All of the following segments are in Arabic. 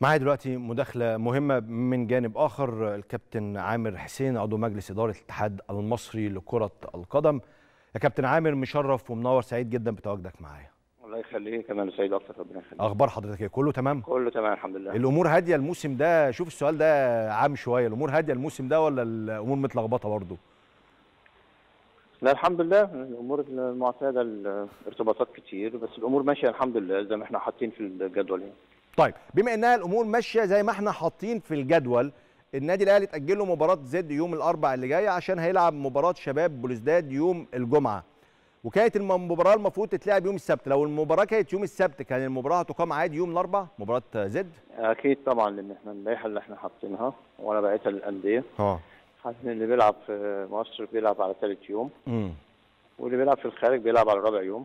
معايا دلوقتي مداخلة مهمة من جانب آخر الكابتن عامر حسين عضو مجلس إدارة الاتحاد المصري لكرة القدم. يا كابتن عامر مشرف ومنور، سعيد جدا بتواجدك معايا. الله يخليك، أنا سعيد أكتر، ربنا يخليك. أخبار حضرتك إيه؟ كله تمام؟ كله تمام الحمد لله. الأمور هادية الموسم ده؟ شوف السؤال ده عام شوية، الأمور هادية الموسم ده ولا الأمور متلخبطة برضه؟ لا الحمد لله، الأمور المعتادة، الارتباطات كتير، بس الأمور ماشية الحمد لله زي ما إحنا حاطين في الجدول يعني. طيب بما انها الامور ماشيه زي ما احنا حاطين في الجدول، النادي الاهلي اتاجل له مباراه زد يوم الاربعاء اللي جاي عشان هيلعب مباراه شباب بلوزداد يوم الجمعه، وكانت المباراه المفروض تتلعب يوم السبت. لو المباراه كانت يوم السبت كان المباراه هتقام عادي يوم الاربعاء مباراه زد؟ اكيد طبعا، لان احنا اللائحه اللي احنا حاطينها ولا بقيه الانديه حاطين اللي بيلعب في مصر بيلعب على ثالث يوم واللي بيلعب في الخارج بيلعب على رابع يوم.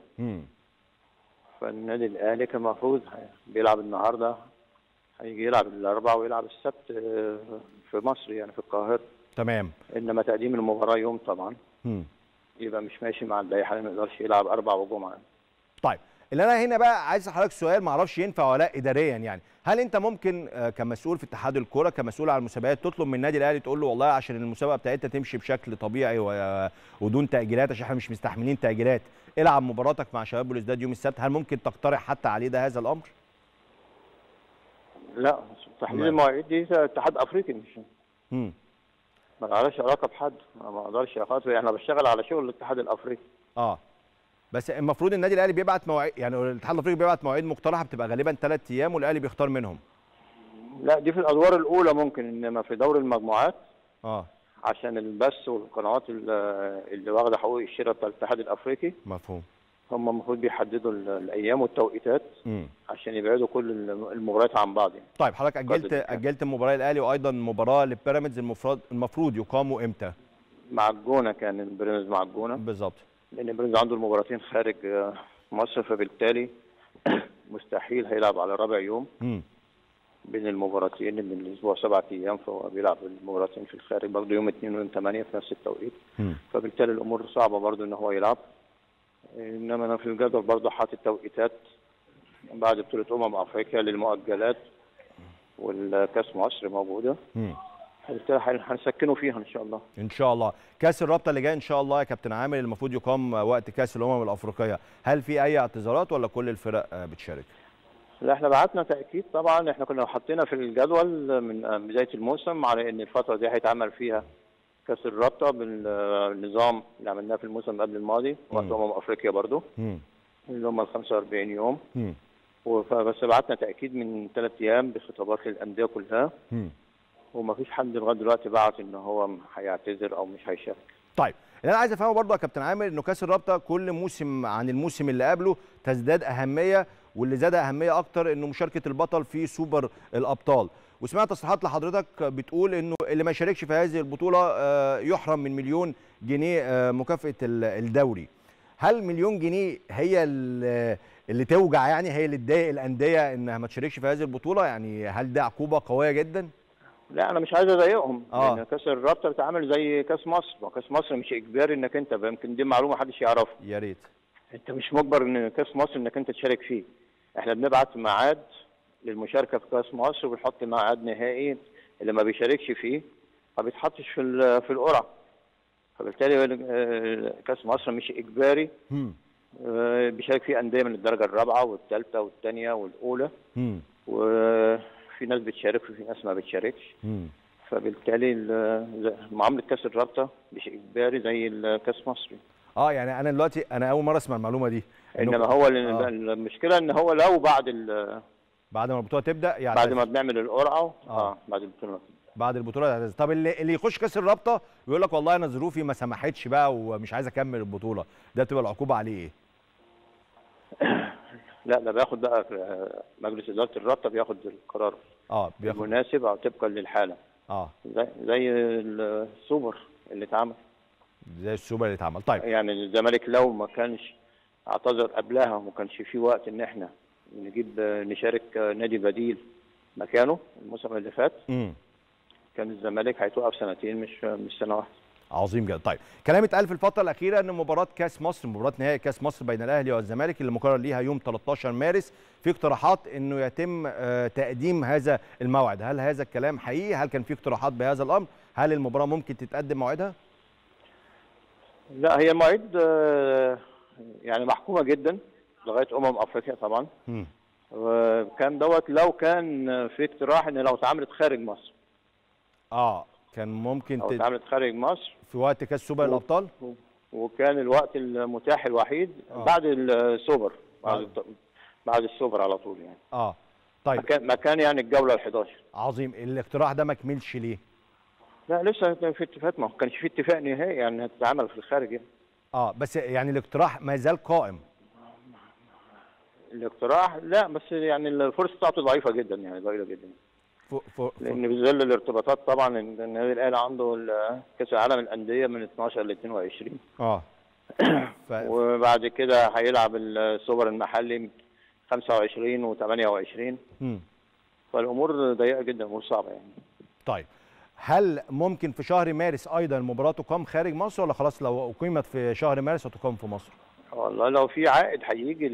فالنادي الاهلي كان المفروض بيلعب النهارده، هيجي يلعب الاربعاء ويلعب السبت في مصر يعني في القاهره. تمام. انما تقديم المباراه يوم طبعا يبقى مش ماشي مع اللائحه، ما يقدرش يلعب اربع وجمعه. طيب اللي انا هنا بقى عايز اسالك سؤال، ما اعرفش ينفع ولا لا اداريا، يعني هل انت ممكن كمسؤول في اتحاد الكره، كمسؤول على المسابقات، تطلب من النادي الاهلي تقول له والله عشان المسابقه بتاعتنا تمشي بشكل طبيعي ودون تاجيلات عشان احنا مش مستحملين تاجيلات، العب مباراتك مع شباب بلوزداد يوم السبت؟ هل ممكن تقترح حتى عليه ده هذا الامر؟ لا، تحديد المواعيد دي اتحاد افريقي، مش ما لهاش علاقه بحد، ما اقدرش اخاطر، احنا بشتغل على شغل الاتحاد الافريقي. بس المفروض النادي الاهلي بيبعت مواعيد، يعني الاتحاد الافريقي بيبعت مواعيد مقترحه بتبقى غالبا 3 ايام والاهلي بيختار منهم. لا دي في الادوار الاولى ممكن، انما في دور المجموعات عشان البث والقنوات اللي واخده حقوق الشراء بتاع الاتحاد الافريقي، مفهوم، هم المفروض بيحددوا الايام والتوقيتات عشان يبعدوا كل المباريات عن بعض يعني. طيب حضرتك اجلت مباراه الاهلي وايضا مباراه للبيراميدز، المفروض يقاموا امتى؟ مع الجونه، كان البيراميدز مع الجونه بالظبط، لأن برونز عنده المباراتين خارج مصر، فبالتالي مستحيل هيلعب على رابع يوم بين المباراتين، من الأسبوع 7 أيام، فهو بيلعب المباراتين في الخارج برضه يوم 2 ويوم 8 في نفس التوقيت، فبالتالي الأمور صعبة برضه إن هو يلعب. إنما أنا في الجدول برضه حاطط توقيتات بعد بطولة أفريقيا للمؤجلات والكأس مصر موجودة. هنسكنه فيها ان شاء الله. ان شاء الله. كاس الرابطه اللي جاي ان شاء الله يا كابتن عامر المفروض يقام وقت كاس الامم الافريقيه، هل في اي اعتذارات ولا كل الفرق بتشارك؟ لا احنا بعتنا تاكيد طبعا، احنا كنا حاطينها في الجدول من بدايه الموسم على ان الفتره دي هيتعمل فيها كاس الرابطه بالنظام اللي عملناه في الموسم قبل الماضي وقت امم افريقيا برضه اللي هم ال 45 يوم. فبس بعتنا تاكيد من 3 ايام بخطابات للانديه كلها. وما فيش حد لغايه دلوقتي بعت ان هو هيعتذر او مش هيشارك. طيب اللي انا عايز افهمه برضه يا كابتن عامر انه كاس الرابطه كل موسم عن الموسم اللي قبله تزداد اهميه، واللي زاد اهميه اكتر انه مشاركه البطل في سوبر الابطال، وسمعت تصريحات لحضرتك بتقول انه اللي ما يشاركش في هذه البطوله يحرم من 1,000,000 جنيه مكافاه الدوري. هل 1,000,000 جنيه هي اللي توجع، يعني هي اللي تضايق الانديه انها ما تشاركش في هذه البطوله؟ يعني هل ده عقوبه قويه جدا؟ لا انا مش عايز اضايقهم، لان كاس الرابطه بتتعامل زي كاس مصر، وكاس مصر مش اجباري انك انت، يمكن دي معلومه محدش يعرفها. يا ريت. انت مش مجبر ان كاس مصر انك انت تشارك فيه. احنا بنبعت ميعاد للمشاركه في كاس مصر وبنحط ميعاد نهائي، اللي ما بيشاركش فيه ما بيتحطش في القرعه. فبالتالي كاس مصر مش اجباري، بيشارك فيه انديه من الدرجه الرابعه والثالثه والثانيه والاولى. في ناس بتشارك وفي ناس ما بتشاركش. فبالتالي معامله كاس الرابطه مش اجباري زي الكاس مصري. يعني انا دلوقتي انا اول مره اسمع المعلومه دي. انما هو المشكله ان هو لو بعد ما البطوله تبدا، يعني بعد ما بنعمل القرعه بعد البطوله. طب اللي يخش كاس الرابطه ويقول لك والله انا ظروفي ما سمحتش بقى ومش عايز اكمل البطوله، ده تبقى العقوبه عليه ايه؟ لا ده بياخد بقى مجلس اداره الرابطه بياخد القرار المناسب او طبقا للحاله. زي السوبر اللي اتعمل. طيب يعني الزمالك لو ما كانش اعتذر قبلها وما كانش في وقت ان احنا نجيب نشارك نادي بديل مكانه الموسم اللي فات، كان الزمالك هيتوقف 2 سنين مش سنه واحده. عظيم جدا. طيب كلام اتقال في الفتره الاخيره ان مباراه كاس مصر، مباراه نهائي كاس مصر بين الاهلي والزمالك اللي مقرر ليها يوم 13 مارس، في اقتراحات انه يتم تقديم هذا الموعد، هل هذا الكلام حقيقي؟ هل كان في اقتراحات بهذا الامر؟ هل المباراه ممكن تتقدم موعدها؟ لا، هي مواعيد يعني محكومه جدا لغايه افريقيا طبعا. وكان دوت لو كان في اقتراح ان لو اتعملت خارج مصر كان ممكن اتعملت خارج مصر في وقت كاس سوبر الابطال، وكان الوقت المتاح الوحيد بعد السوبر، بعد السوبر على طول يعني. طيب مكان يعني الجوله ال11. عظيم. الاقتراح ده ما كملش ليه؟ لا لسه في اتفاق، ما كانش في اتفاق نهائي يعني هتتعمل في الخارج يعني. بس يعني الاقتراح ما زال قائم. الاقتراح لا، بس يعني الفرصه بتاعته ضعيفه جدا يعني، ضئيله جدا. لان بيظل الارتباطات طبعا، ان النادي الاهلي عنده كاس العالم للأندية من 12 ل 22. وبعد كده هيلعب السوبر المحلي 25 و28. فالامور ضيقه جدا وصعبه يعني. طيب هل ممكن في شهر مارس ايضا المباراه تقام خارج مصر، ولا خلاص لو اقيمت في شهر مارس هتقام في مصر؟ والله لو في عائد هيجي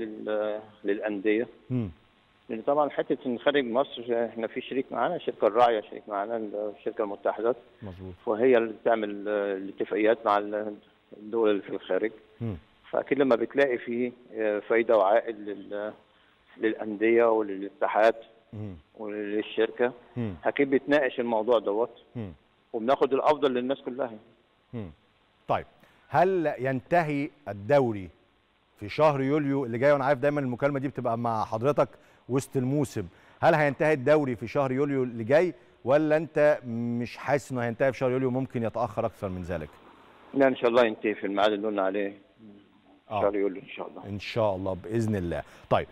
للانديه، لان طبعا حته ان خارج مصر احنا في شريك معانا، الشركه الراعيه شريك معانا الشركه المتحدات، مظبوط، وهي اللي بتعمل الاتفاقيات مع الدول اللي في الخارج. فاكيد لما بتلاقي في فايده وعائد للانديه وللاتحاد وللشركه اكيد بتناقش الموضوع دوت، وبناخد الافضل للناس كلها. طيب هل ينتهي الدوري في شهر يوليو اللي جاي؟ وانا عارف دايما المكالمه دي بتبقى مع حضرتك وسط الموسم، هل هينتهي الدوري في شهر يوليو اللي جاي، ولا انت مش حاسس انه هينتهي في شهر يوليو، ممكن يتاخر اكثر من ذلك؟ لا ان شاء الله ينتهي في الميعاد اللي قلنا عليه، شهر يوليو ان شاء الله. ان شاء الله باذن الله. طيب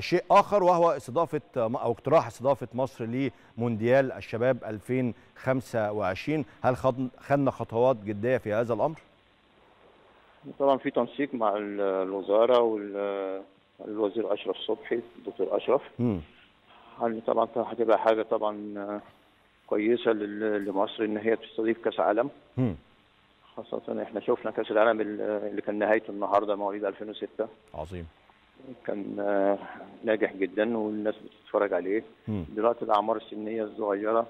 شيء اخر وهو استضافه او اقتراح استضافه مصر لمونديال الشباب 2025، هل خدنا خطوات جديه في هذا الامر؟ طبعا في تنسيق مع الوزاره والوزير اشرف صبحي، الدكتور اشرف. طبعا هتبقى حاجه طبعا كويسه لمصر ان هي تستضيف كاس عالم، خاصه احنا شفنا كاس العالم اللي كان نهايته النهارده مواليد 2006. عظيم. كان ناجح جدا والناس بتتفرج عليه. دلوقتي الاعمار السنيه الصغيره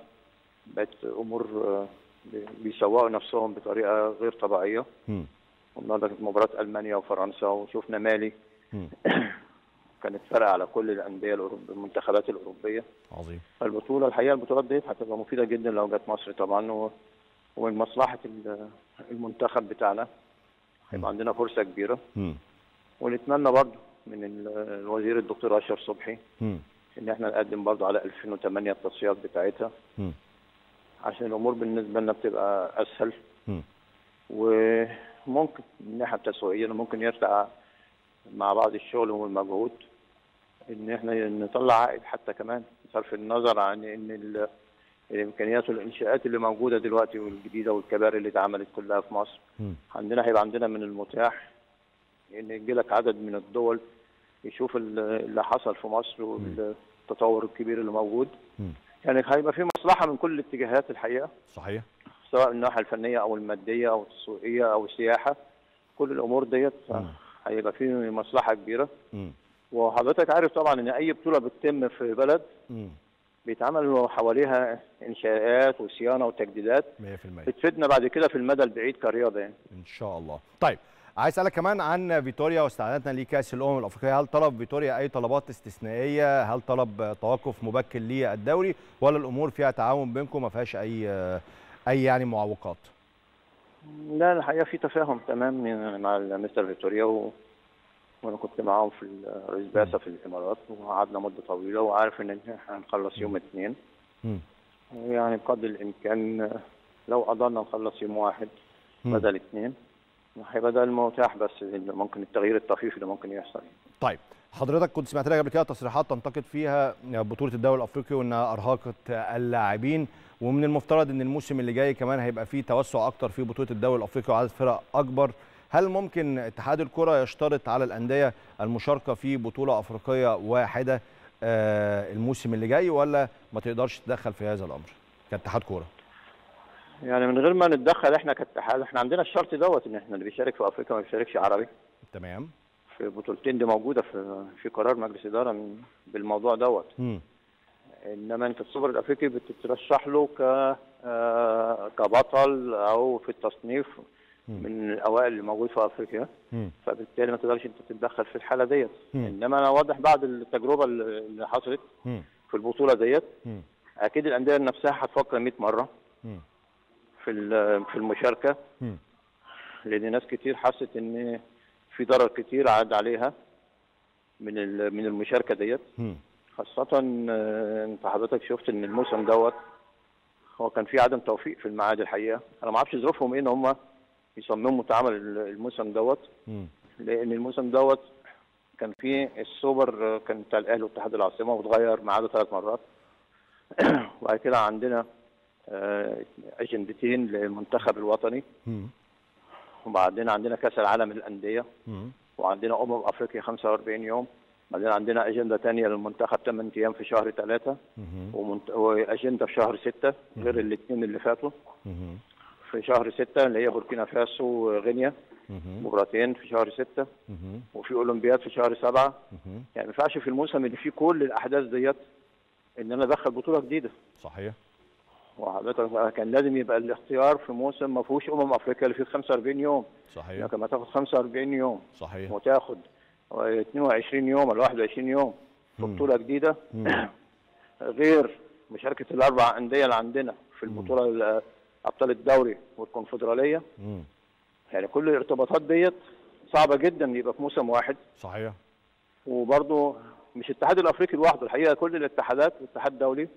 بقت امور بيسوقوا نفسهم بطريقه غير طبيعيه. النهارده كانت مباراه المانيا وفرنسا، وشفنا مالي كانت فارقه على كل الانديه الاوروبيه، المنتخبات الاوروبيه. عظيم. فالبطوله الحقيقه البطولات دي هتبقى مفيده جدا لو جت مصر طبعا، ومن مصلحه المنتخب بتاعنا هيبقى عندنا فرصه كبيره. ونتمنى برضه من الوزير الدكتور اشرف صبحي ان احنا نقدم برضه على 2008 التصفيات بتاعتها، عشان الامور بالنسبه لنا بتبقى اسهل. وممكن من الناحيه التسويقيه ممكن يرتع مع بعض الشغل والمجهود ان احنا نطلع عائد حتى كمان، بصرف النظر عن ان الامكانيات والانشاءات اللي موجوده دلوقتي والجديده والكباري اللي اتعملت كلها في مصر. عندنا هيبقى عندنا من المتاح ان يجي لك عدد من الدول يشوف اللي حصل في مصر والتطور الكبير اللي موجود. يعني هيبقى في مصلحه من كل الاتجاهات الحقيقه. صحيح. سواء من الناحيه الفنيه او الماديه او التسويقيه او السياحه، كل الامور ديت هيبقى في مصلحه كبيره. وحضرتك عارف طبعا ان اي بطوله بتتم في بلد بيتعمل حواليها انشاءات وصيانه وتجديدات 100% بتفيدنا بعد كده في المدى البعيد كرياضه يعني. ان شاء الله. طيب عايز اسالك كمان عن فيتوريا واستعداداتنا لكاس الامم الافريقيه، هل طلب فيتوريا اي طلبات استثنائيه؟ هل طلب توقف مبكر للدوري، ولا الامور فيها تعاون بينكم ما فيهاش اي يعني معوقات؟ لا الحقيقه في تفاهم تمام مع مستر فيتوريا، وانا كنت معاهم في رئيس بعثه في الامارات، وقعدنا مده طويله، وعارف ان احنا هنخلص يوم 2. يعني بقدر الامكان لو قدرنا نخلص يوم 1 بدل 2 هيبقى ده المتاح، بس ممكن التغيير الطفيف اللي ممكن يحصل. طيب حضرتك كنت سمعت لنا قبل كده تصريحات تنتقد فيها بطوله الدوري الافريقي وانها ارهقت اللاعبين، ومن المفترض ان الموسم اللي جاي كمان هيبقى فيه توسع اكتر في بطوله الدوري الافريقي وعدد فرق اكبر، هل ممكن اتحاد الكره يشترط على الانديه المشاركه في بطوله افريقيه واحده الموسم اللي جاي، ولا ما تقدرش تتدخل في هذا الامر كاتحاد كوره؟ يعني من غير ما نتدخل احنا كاتحاد، احنا عندنا الشرط دوت ان احنا اللي بيشارك في افريقيا ما بيشاركش عربي. تمام. في بطولتين دي موجوده في قرار مجلس اداره بالموضوع دوت. انما انت السوبر الافريقي بتترشح له كبطل او في التصنيف من الاوائل اللي موجود في افريقيا، فبالتالي ما تقدرش انت تتدخل في الحاله ديت. انما انا واضح بعد التجربه اللي حصلت في البطوله ديت اكيد الانديه نفسها هتفكر 100 مره في المشاركه، لان ناس كتير حست ان في ضرر كتير عاد عليها من المشاركه ديت، خاصه انت حضرتك شفت ان الموسم دوت هو كان في عدم توفيق في الميعاد. الحقيقه انا ما اعرفش ظروفهم ايه ان هم يصمموا تعامل الموسم دوت، لان الموسم دوت كان فيه السوبر كان بتاع الاهلي واتحاد العاصمه واتغير ميعاده 3 مرات وبعد كده عندنا اجندتين للمنتخب الوطني، وبعدين عندنا كأس العالم للأندية، وعندنا أفريقيا 45 يوم، بعدين عندنا أجندة تانية للمنتخب 8 أيام في شهر 3 وأجندة في شهر 6 غير الاثنين اللي فاتوا في شهر 6 اللي هي بوركينا فاسو وغينيا، مباراتين في شهر 6 وفي أولمبياد في شهر 7. يعني ما ينفعش في الموسم اللي فيه كل الأحداث ديت إن أنا أدخل بطولة جديدة. صحيح. وحضرتك كان لازم يبقى الاختيار في موسم ما فيهوش افريقيا اللي فيه 45 يوم. صحيح. لكن ما تاخد 45 يوم. صحيح. وتاخد 22 يوم ولا 21 يوم في بطوله جديده غير مشاركه ال4 أندية اللي عندنا في البطوله ابطال الدوري والكونفدراليه. يعني كل الارتباطات ديت صعبه جدا يبقى في موسم واحد. صحيح. وبرضه مش الاتحاد الافريقي لوحده، الحقيقه كل الاتحادات والاتحاد الدولي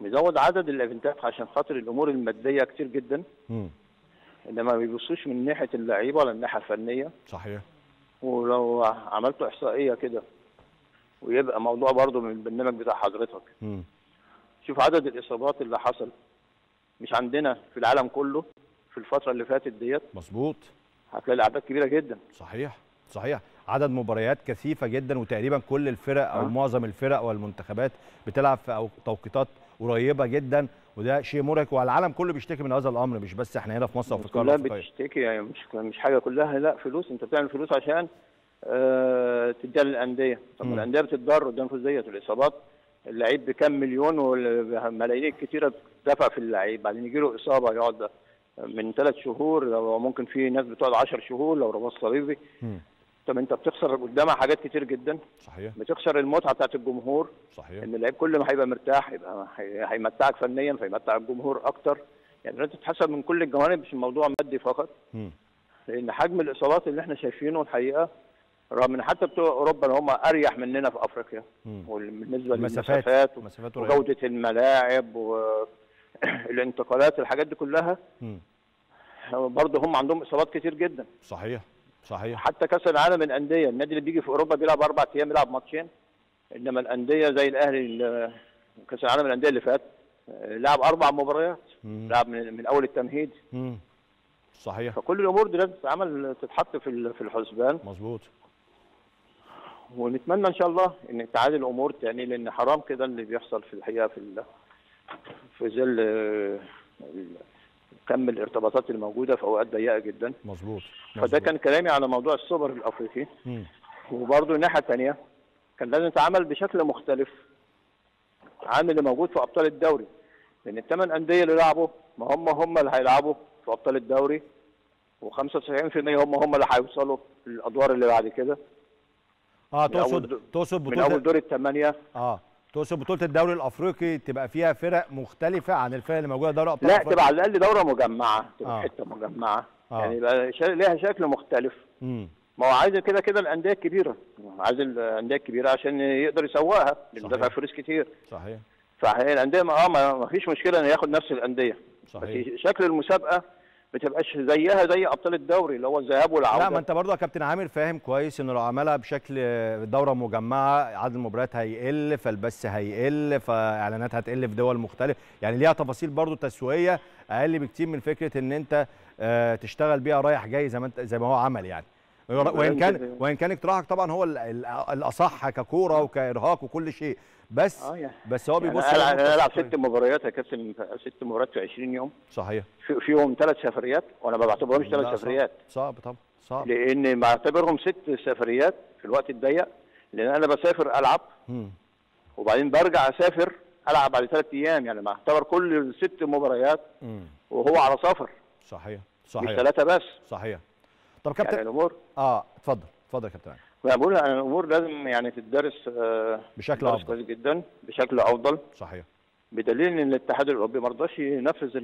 بيزود عدد الايفنتات عشان خاطر الامور الماديه كتير جدا، انما ما بيبصوش من ناحيه اللعيبه ولا الناحيه الفنيه. صحيح. ولو عملتوا احصائيه كده ويبقى موضوع برضه من البرنامج بتاع حضرتك، شوف عدد الاصابات اللي حصل مش عندنا في العالم كله في الفتره اللي فاتت ديت. مظبوط. هتلاقي الاعداد كبيره جدا. صحيح صحيح. عدد مباريات كثيفه جدا، وتقريبا كل الفرق او معظم الفرق والمنتخبات بتلعب في توقيتات قريبه جدا، وده شيء مرهق، والعالم كله بيشتكي من هذا الامر، مش بس احنا هنا في مصر او في القاره الافريقيه. لا بتشتكي يعني مش حاجه كلها، لا فلوس، انت بتعمل فلوس عشان تديها للانديه، طب الانديه بتتضرر قدام فلوس ديت والاصابات، اللعيب بكام مليون والملايين الكتيره بتدفع في اللعيب، بعدين يجي له اصابه يقعد من 3 شهور، لو ممكن في ناس بتقعد 10 شهور لو رباط صليبي. طب انت بتخسر قدامها حاجات كتير جدا. صحيح. بتخسر المتعه بتاعت الجمهور. صحيح. ان اللعيب كل ما هيبقى مرتاح يبقى هيمتعك فنيا فيمتع الجمهور اكتر. يعني انت تتحسب من كل الجوانب، مش الموضوع مادي فقط. لان حجم الاصابات اللي احنا شايفينه الحقيقه رغم ان حتى بتوع اوروبا اللي هم اريح مننا في افريقيا، وبالنسبه للمسافات وجوده الملاعب والانتقالات الحاجات دي كلها، برضه هم عندهم اصابات كتير جدا. صحيح صحيح. حتى كاس العالم للانديه النادي اللي بيجي في اوروبا بيلعب 4 أيام يلعب ماتشين، انما الانديه زي الاهلي كاس العالم للانديه اللي فات لعب 4 مباريات، لعب من اول التمهيد. صحيح. فكل الامور دي لازم تتحط في الحسبان. مظبوط. ونتمنى ان شاء الله ان تعادل الامور تاني، لان حرام كده اللي بيحصل في الحقيقه في ظل كم الارتباطات الموجوده في اوقات ضيقه جدا. مظبوط. فده كان كلامي على موضوع السوبر الافريقي. وبرضه الناحيه الثانيه كان لازم يتعامل بشكل مختلف عن اللي موجود في ابطال الدوري، لان ال8 أندية اللي لعبوا ما هم اللي هيلعبوا في ابطال الدوري، و95% هم اللي هيوصلوا للادوار اللي بعد كده. تقصد بطوله من اول دور ال8. تقصد بطولة الدوري الافريقي تبقى فيها فرق مختلفة عن الفرق اللي موجودة دوري ابطال افريقيا؟ لا، تبقى على الاقل دورة مجمعة، تبقى حتة مجمعة. يعني يبقى ليها شكل مختلف. ما هو عايز كده الأندية الكبيرة، عايز الأندية الكبيرة عشان يقدر يسوقها، لأنه دفع فلوس كتير. صحيح. فهي الأندية ما فيش مشكلة إنه ياخد نفس الأندية. صحيح. بس شكل المسابقة ما تبقاش زيها زي ابطال الدوري اللي هو الذهاب والعوده. لا، ما انت برضه يا كابتن عامر فاهم كويس ان لو عملها بشكل دوره مجمعه عدد المباريات هيقل، فالبث هيقل، فاعلانات هتقل في دول مختلفه، يعني ليها تفاصيل برضه تسويقيه اقل بكتير من فكره ان انت تشتغل بيها رايح جاي زي ما هو عمل يعني. وان كان اقتراحك طبعا هو الاصح ككوره وكارهاق وكل شيء، بس بس هو بيبص يعني انا العب 6 مباريات يا كابتن، 6 مباريات في 20 يوم صحيح، فيهم 3 سفريات، وانا ما بعتبرهمش 3 سفريات. صعب طبعا، صعب، لان بعتبرهم 6 سفريات في الوقت الضيق، لان انا بسافر العب وبعدين برجع اسافر العب على 3 ايام، يعني بعتبر كل ال6 مباريات وهو على سفر. صحيح صحيح، مش 3 بس. صحيح. طب كابتن يعني الامور اتفضل اتفضل يا كابتن. انا بقول ان الامور لازم يعني تدرس بشكل افضل، كويس جدا، بشكل افضل. صحيح. بدليل ان الاتحاد الاوروبي ما رضاش ينفذ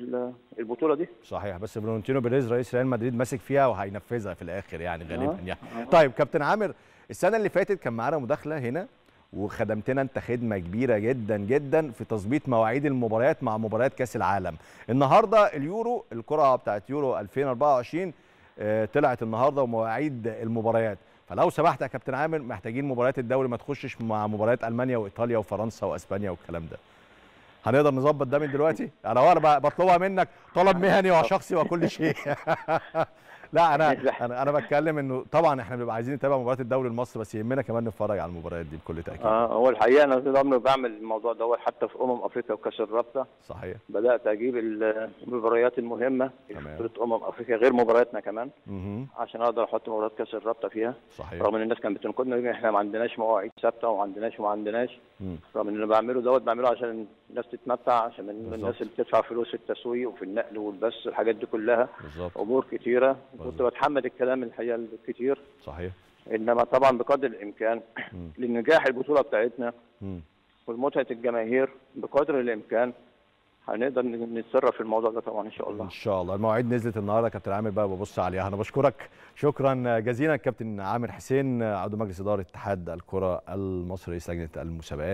البطوله دي. صحيح، بس برونتينو بيريز رئيس ريال مدريد ماسك فيها وهينفذها في الاخر يعني غالبا يعني. طيب كابتن عامر، السنه اللي فاتت كان معانا مداخله هنا وخدمتنا انت خدمه كبيره جدا جدا في تظبيط مواعيد المباريات مع مباريات كاس العالم. النهارده اليورو، الكره بتاعت يورو 2024 طلعت النهارده ومواعيد المباريات، فلو سمحت يا كابتن عامر محتاجين مباريات الدوري ما تخشش مع مباريات المانيا وايطاليا وفرنسا واسبانيا والكلام ده. هنقدر نظبط ده من دلوقتي؟ انا بطلبها منك طلب مهني وشخصي وكل شيء. لا انا بتكلم انه طبعا احنا بنبقى عايزين نتابع مباريات الدوري المصري، بس يهمنا كمان نتفرج على المباريات دي بكل تاكيد. هو الحقيقه انا طول عمري بعمل الموضوع دوت، حتى في افريقيا وكاس الرابطه. صحيح. بدات اجيب المباريات المهمه في بطوله افريقيا غير مبارياتنا كمان، عشان اقدر احط مباريات كاس الرابطه فيها. صحيح. رغم ان الناس كانت بتنقدنا احنا ما عندناش مواعيد ثابته وما عندناش، رغم ان اللي بعمله دوت بعمله عشان الناس تتمتع، عشان الناس اللي بتدفع فلوس في التسويق وفي النقل والبث والحاجات دي كلها. بالظبط. امور كتيره كنت بتحمل الكلام الحقيقه الكتير. صحيح. انما طبعا بقدر الامكان لنجاح البطوله بتاعتنا ومتعه الجماهير بقدر الامكان هنقدر نتصرف في الموضوع ده طبعا ان شاء الله. ان شاء الله. المواعيد نزلت النهارده كابتن عامر بقى ببص عليها. انا بشكرك شكرا جزيلا كابتن عامر حسين، عضو مجلس اداره اتحاد الكره المصري رئيس لجنه المسابقات.